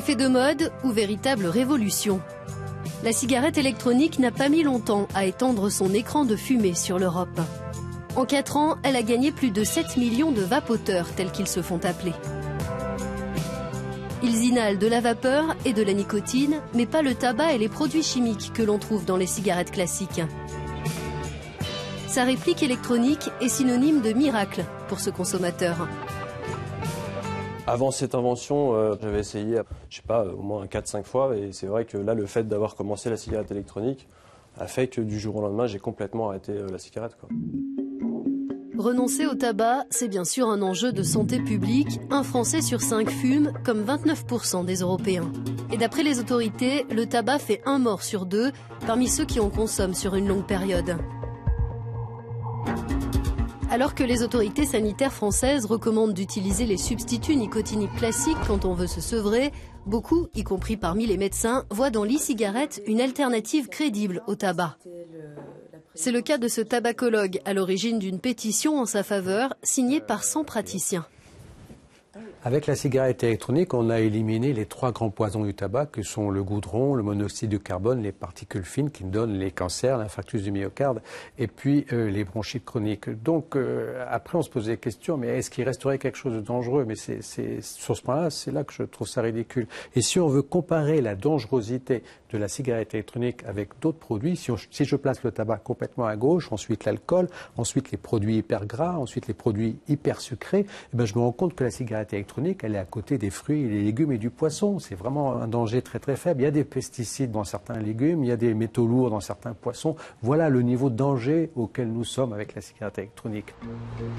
effet de mode ou véritable révolution. La cigarette électronique n'a pas mis longtemps à étendre son écran de fumée sur l'Europe. En 4 ans, elle a gagné plus de 7 millions de vapoteurs, tels qu'ils se font appeler. Ils inhalent de la vapeur et de la nicotine, mais pas le tabac et les produits chimiques que l'on trouve dans les cigarettes classiques. Sa réplique électronique est synonyme de miracle pour ce consommateur. Avant cette invention, j'avais essayé, je sais pas, au moins 4-5 fois, et c'est vrai que là, le fait d'avoir commencé la cigarette électronique a fait que du jour au lendemain, j'ai complètement arrêté la cigarette, quoi. Renoncer au tabac, c'est bien sûr un enjeu de santé publique. Un Français sur 5 fume, comme 29% des Européens. Et d'après les autorités, le tabac fait un mort sur 2 parmi ceux qui en consomment sur une longue période. Alors que les autorités sanitaires françaises recommandent d'utiliser les substituts nicotiniques classiques quand on veut se sevrer, beaucoup, y compris parmi les médecins, voient dans l'e-cigarette une alternative crédible au tabac. C'est le cas de ce tabacologue, à l'origine d'une pétition en sa faveur, signée par 100 praticiens. Avec la cigarette électronique, on a éliminé les 3 grands poisons du tabac, que sont le goudron, le monoxyde de carbone, les particules fines qui donnent les cancers, l'infarctus du myocarde et puis les bronchites chroniques. Donc après, on se posait la question, mais est-ce qu'il resterait quelque chose de dangereux? Mais sur ce point-là, c'est là que je trouve ça ridicule. Et si on veut comparer la dangerosité de la cigarette électronique avec d'autres produits, si je place le tabac complètement à gauche, ensuite l'alcool, ensuite les produits hyper gras, ensuite les produits hyper sucrés, eh bien, je me rends compte que la cigarette électronique, elle est à côté des fruits, des légumes et du poisson. C'est vraiment un danger très très faible. Il y a des pesticides dans certains légumes, il y a des métaux lourds dans certains poissons. Voilà le niveau de danger auquel nous sommes avec la cigarette électronique.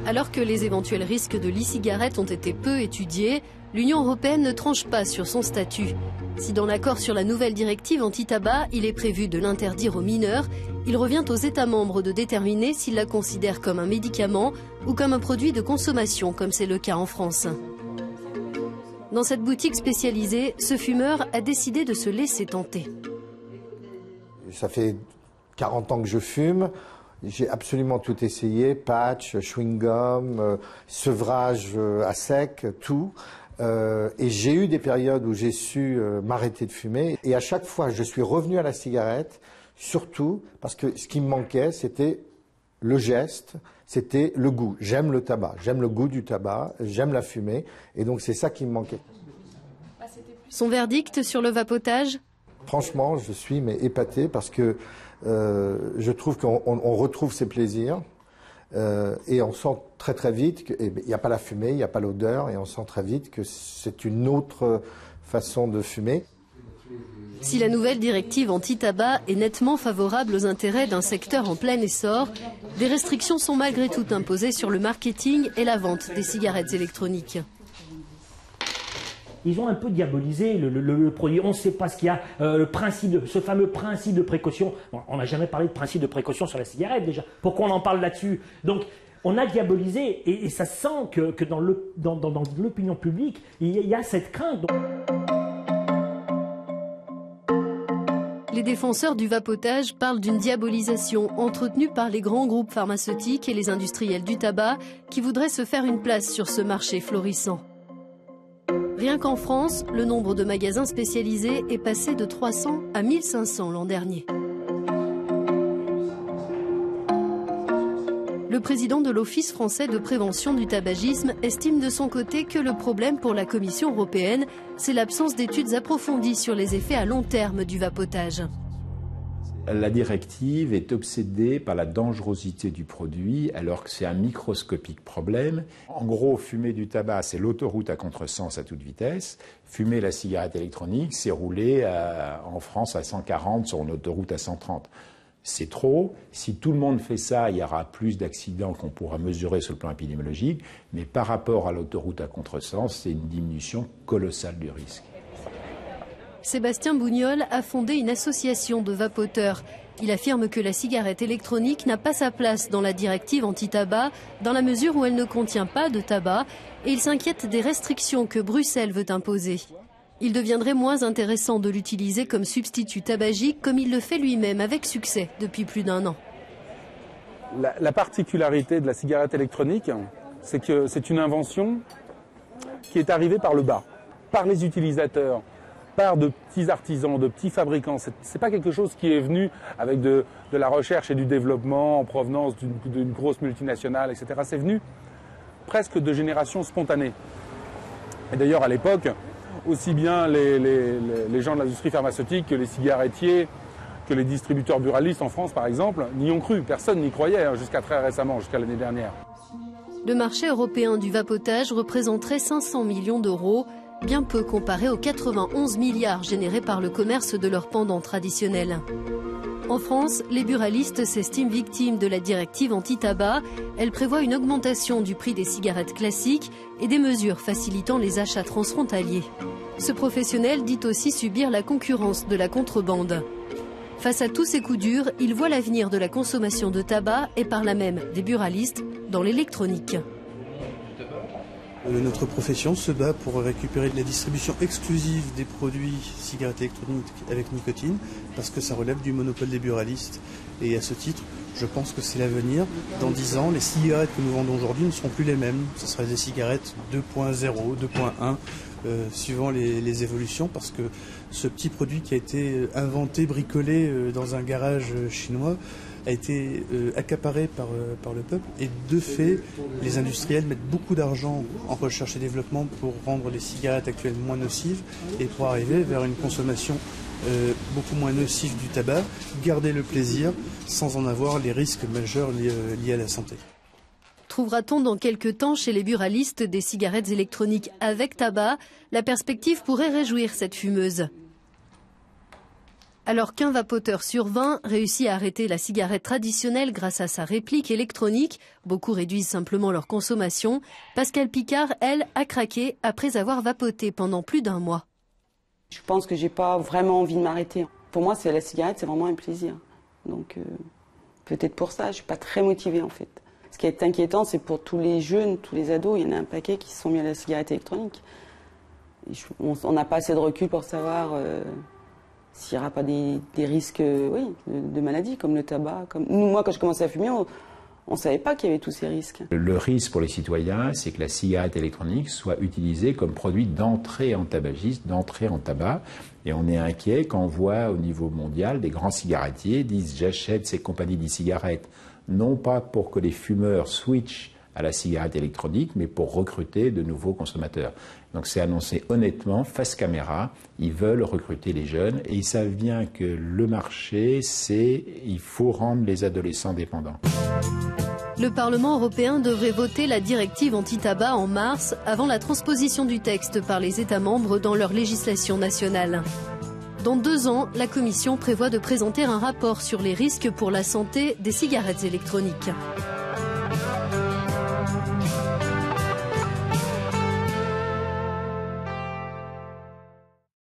Alors que les éventuels risques de l'e-cigarette ont été peu étudiés, l'Union européenne ne tranche pas sur son statut. Si dans l'accord sur la nouvelle directive anti-tabac, il est prévu de l'interdire aux mineurs, il revient aux États membres de déterminer s'ils la considèrent comme un médicament ou comme un produit de consommation, comme c'est le cas en France. Dans cette boutique spécialisée, ce fumeur a décidé de se laisser tenter. Ça fait 40 ans que je fume. J'ai absolument tout essayé, patch, chewing-gum, sevrage à sec, tout. Et j'ai eu des périodes où j'ai su m'arrêter de fumer. Et à chaque fois, je suis revenu à la cigarette, surtout parce que ce qui me manquait, c'était le geste, c'était le goût. J'aime le tabac, j'aime le goût du tabac, j'aime la fumée, et donc c'est ça qui me manquait. Son verdict sur le vapotage? Franchement, je suis épaté parce que je trouve qu'on retrouve ses plaisirs et on sent très très vite qu'il n'y a pas la fumée, il n'y a pas l'odeur, et on sent très vite que c'est une autre façon de fumer. Si la nouvelle directive anti-tabac est nettement favorable aux intérêts d'un secteur en plein essor, des restrictions sont malgré tout imposées sur le marketing et la vente des cigarettes électroniques. Ils ont un peu diabolisé le produit, on ne sait pas ce qu'il y a, ce fameux principe de précaution. Bon, on n'a jamais parlé de principe de précaution sur la cigarette déjà, pourquoi on en parle là-dessus? Donc on a diabolisé et ça sent que dans l'opinion publique, il y a cette crainte. Donc... Les défenseurs du vapotage parlent d'une diabolisation entretenue par les grands groupes pharmaceutiques et les industriels du tabac qui voudraient se faire une place sur ce marché florissant. Rien qu'en France, le nombre de magasins spécialisés est passé de 300 à 1500 l'an dernier. Le président de l'Office français de prévention du tabagisme estime de son côté que le problème pour la Commission européenne, c'est l'absence d'études approfondies sur les effets à long terme du vapotage. La directive est obsédée par la dangerosité du produit, alors que c'est un microscopique problème. En gros, fumer du tabac, c'est l'autoroute à contresens à toute vitesse. Fumer la cigarette électronique, c'est rouler en France à 140 sur une autoroute à 130. C'est trop. Si tout le monde fait ça, il y aura plus d'accidents qu'on pourra mesurer sur le plan épidémiologique. Mais par rapport à l'autoroute à contresens, c'est une diminution colossale du risque. Sébastien Bougnol a fondé une association de vapoteurs. Il affirme que la cigarette électronique n'a pas sa place dans la directive anti-tabac, dans la mesure où elle ne contient pas de tabac, et il s'inquiète des restrictions que Bruxelles veut imposer. Il deviendrait moins intéressant de l'utiliser comme substitut tabagique, comme il le fait lui-même avec succès depuis plus d'un an. La particularité de la cigarette électronique, c'est que c'est une invention qui est arrivée par le bas, par les utilisateurs. par de petits artisans, de petits fabricants. Ce n'est pas quelque chose qui est venu avec de la recherche et du développement en provenance d'une grosse multinationale, etc. C'est venu presque de génération spontanée. Et d'ailleurs, à l'époque, aussi bien les gens de l'industrie pharmaceutique que les cigarettiers, que les distributeurs buralistes en France, par exemple, n'y ont cru. Personne n'y croyait jusqu'à très récemment, jusqu'à l'année dernière. Le marché européen du vapotage représenterait 500 millions d'euros, bien peu comparé aux 91 milliards générés par le commerce de leur pendant traditionnel. En France, les buralistes s'estiment victimes de la directive anti-tabac. Elle prévoit une augmentation du prix des cigarettes classiques et des mesures facilitant les achats transfrontaliers. Ce professionnel dit aussi subir la concurrence de la contrebande. Face à tous ces coups durs, il voit l'avenir de la consommation de tabac et par là même des buralistes dans l'électronique. Notre profession se bat pour récupérer de la distribution exclusive des produits cigarettes électroniques avec nicotine parce que ça relève du monopole des buralistes. Et à ce titre, je pense que c'est l'avenir. Dans 10 ans, les cigarettes que nous vendons aujourd'hui ne seront plus les mêmes. Ce sera des cigarettes 2.0, 2.1, suivant les évolutions, parce que ce petit produit qui a été inventé, bricolé dans un garage chinois, a été accaparé par le peuple, et de fait les industriels mettent beaucoup d'argent en recherche et développement pour rendre les cigarettes actuelles moins nocives et pour arriver vers une consommation beaucoup moins nocive du tabac, garder le plaisir sans en avoir les risques majeurs liés à la santé. Trouvera-t-on dans quelques temps chez les buralistes des cigarettes électroniques avec tabac? La perspective pourrait réjouir cette fumeuse. Alors qu'un vapoteur sur 20 réussit à arrêter la cigarette traditionnelle grâce à sa réplique électronique, beaucoup réduisent simplement leur consommation. Pascale Picard, elle, a craqué après avoir vapoté pendant plus d'un mois. Je pense que j'ai pas vraiment envie de m'arrêter. Pour moi, la cigarette, c'est vraiment un plaisir. Donc peut-être pour ça, je suis pas très motivée en fait. Ce qui est inquiétant, c'est pour tous les jeunes, tous les ados, il y en a un paquet qui se sont mis à la cigarette électronique. Et on n'a pas assez de recul pour savoir... s'il n'y aura pas des risques de maladies comme le tabac. Moi, quand je commençais à fumer, on ne savait pas qu'il y avait tous ces risques. Le risque pour les citoyens, c'est que la cigarette électronique soit utilisée comme produit d'entrée en tabagisme, d'entrée en tabac. Et on est inquiet quand on voit au niveau mondial des grands cigarettiers disent « j'achète ces compagnies d'e-cigarettes ». Non pas pour que les fumeurs switchent à la cigarette électronique, mais pour recruter de nouveaux consommateurs. Donc c'est annoncé honnêtement, face caméra, ils veulent recruter les jeunes et ils savent bien que le marché, c'est il faut rendre les adolescents dépendants. Le Parlement européen devrait voter la directive anti-tabac en mars, avant la transposition du texte par les États membres dans leur législation nationale. Dans 2 ans, la Commission prévoit de présenter un rapport sur les risques pour la santé des cigarettes électroniques.